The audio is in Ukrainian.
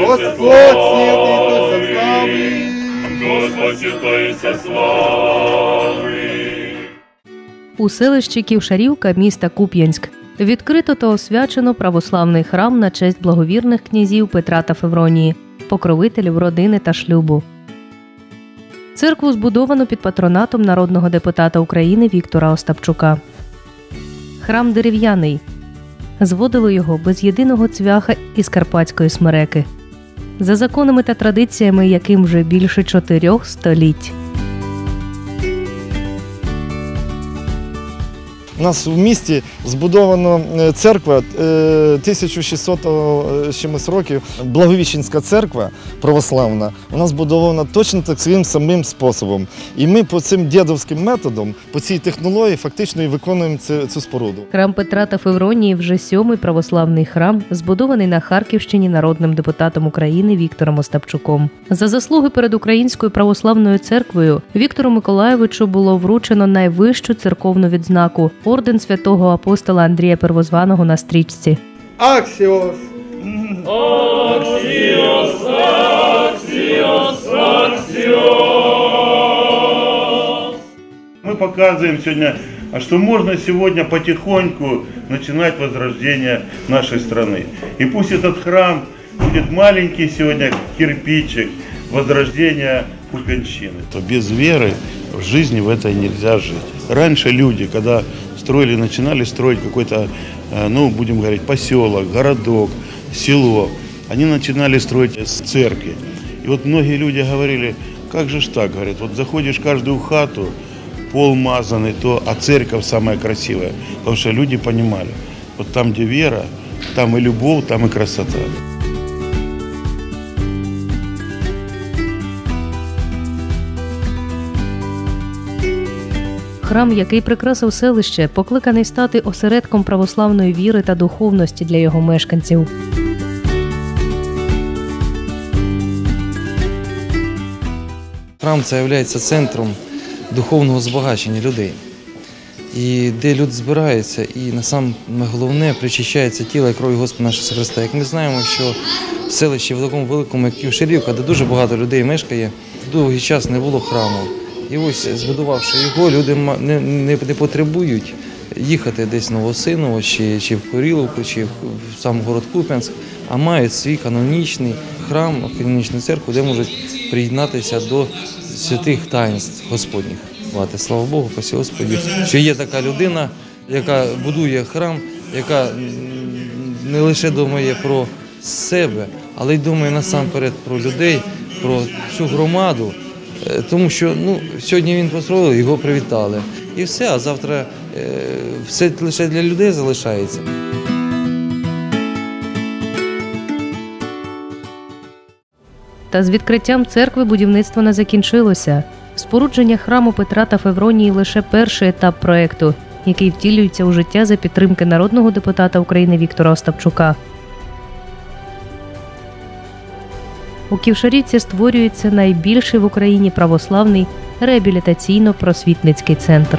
Господь святий со слави. У селищі Ківшарівка міста Куп'янськ відкрито та освячено православний храм на честь благовірних князів Петра та Февронії, покровителів родини та шлюбу. Церкву збудовано під патронатом народного депутата України Віктора Остапчука. Храм дерев'яний. Зводило його без єдиного цвяха із карпатської смереки. За законами та традиціями, яким вже більше 4 століть. У нас в місті збудована церква 1600 чимось років. Благовіщенська церква православна у нас збудована точно таким самим способом. І ми по цим дідовським методам, по цій технології фактично і виконуємо цю споруду. Храм Петра та Февронії вже 7-й православний храм, збудований на Харківщині народним депутатом України Віктором Остапчуком. За заслуги перед Українською православною церквою Віктору Миколаєвичу було вручено найвищу церковну відзнаку – Орден Святого Апостола Андрія Первозваного на стрічці. Аксіос! Аксіос! Аксіос! Аксіос! Ми показуємо сьогодні, що можна сьогодні потихоньку починати відродження нашої країни. І пусть цей храм буде маленький сьогодні кирпичик відродження Куп'янщини. Без віри в житті в це не можна жити. Раньше люди, когда строили, начинали строить какой-то, ну, будем говорить, поселок, городок, село, они начинали строить с церкви. И вот многие люди говорили, как же ж так, говорят, вот заходишь в каждую хату, пол мазанный, а церковь самая красивая. Потому что люди понимали, вот там, где вера, там и любовь, там и красота. Храм, який прикрасив селище, покликаний стати осередком православної віри та духовності для його мешканців. Храм – це є центром духовного збагачення людей, і де люди збираються, і найголовніше – причищається тіло і кров Господа нашого Христа. Як ми знаємо, що в селищі в такому великому, як Юширівка, де дуже багато людей мешкає, довгий час не було храму. І ось, збудувавши його, люди не потребують їхати десь в Новосиново, чи в Коріловку, чи в сам город Куп'янськ, а мають свій канонічний храм, канонічну церкву, де можуть приєднатися до святих таїнств Господніх. Слава Богу, пасі Господі, що є така людина, яка будує храм, яка не лише думає про себе, але й думає насамперед про людей, про всю громаду. Тому що сьогодні він построїв, його привітали. І все, а завтра все лише для людей залишається. Та з відкриттям церкви будівництво не закінчилося. Спорудження храму Петра та Февронії – лише перший етап проєкту, який втілюється у життя за підтримки народного депутата України Віктора Остапчука. У Ківшарівці створюється найбільший в Україні православний реабілітаційно-просвітницький центр.